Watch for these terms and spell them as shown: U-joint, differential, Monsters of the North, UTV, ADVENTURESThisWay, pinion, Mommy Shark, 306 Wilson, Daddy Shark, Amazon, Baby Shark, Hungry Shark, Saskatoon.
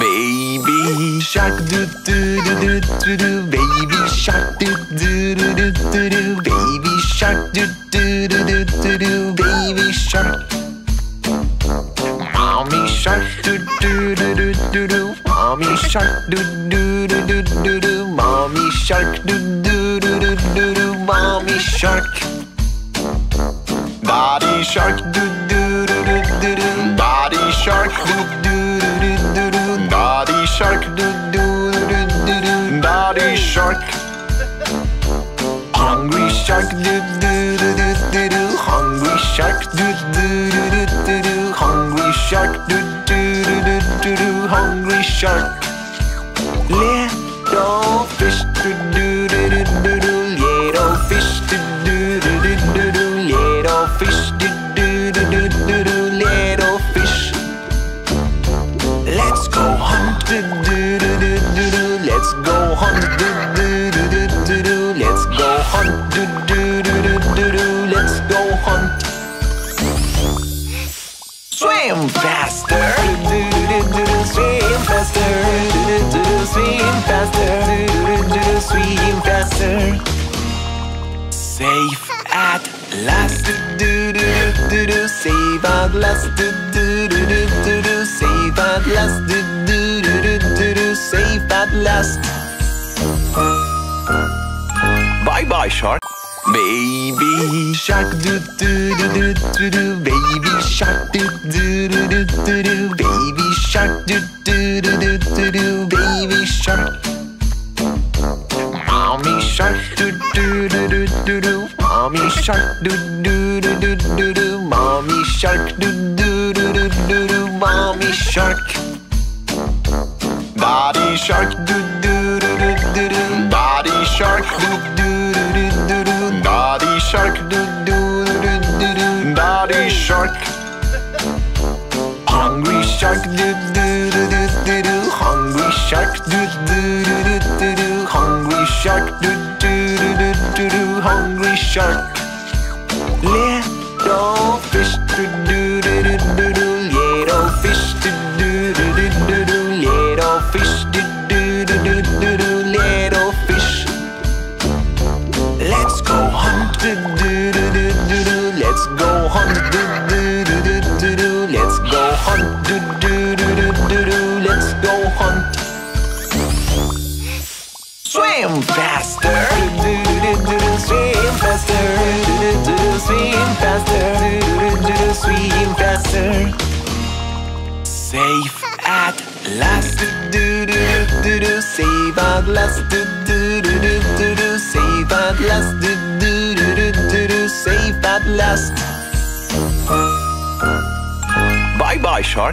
Baby Shark, do do do do do. Baby Shark, do do do do do. Baby Shark, do do do do do. Baby Shark. Mommy Shark, do do do do do. Mommy Shark, do do do do do. Mommy Shark, do do do do do. Mommy Shark. Daddy Shark, do do do do do. Daddy Shark, do do do do do. Daddy Shark, do do do do do. Daddy Shark. Hungry Shark, do do do do do. Hungry Shark, do do do do do. Hungry Shark, do do do do do. Hungry Shark. Little fish, do do do do do. Little fish, do do do do do. Little fish, do do do do do. Little fish. Let's go hunt, do do do do do. Let's go hunt, do do do do do. Let's go hunt, do do do do do. Let's go hunt. Swim faster, do do do do. Swim faster, do do do. Swim faster, do do do. Swim faster. Safe at last, do do do do. Safe at last, do do do do do. Safe at last, do do do do do. Safe at last. Bye bye shark. Baby Shark, do do do do do. Baby Shark, do do do do do. Baby Shark, do do do do do. Baby Shark. Mommy Shark, do do do do do. Mommy Shark, do do do do do. Mommy Shark, do do do do do. Mommy Shark. Daddy Shark, do do do do do. Daddy Shark, do do do do. Daddy Shark, do do do do do. Daddy Shark. Hungry Shark, do do do do do. Hungry Shark, do do do do do. Hungry Shark, do do do do do. Hungry Shark. Little fish, do do do do do. Little fish, do do do do do. Little fish, do do do do do. Little fish. Let's go hunt, do do do do do. Let's go hunt, do do do do do. Let's go hunt, do do do do do. Let's go hunt. Swim faster, do do do do. Swim faster, do do do. Swim faster, do do do. Swim faster. Safe at last, do do do do. Safe at last, do do do do do. Safe at last, do do do do do. Safe at last. Bye bye shark.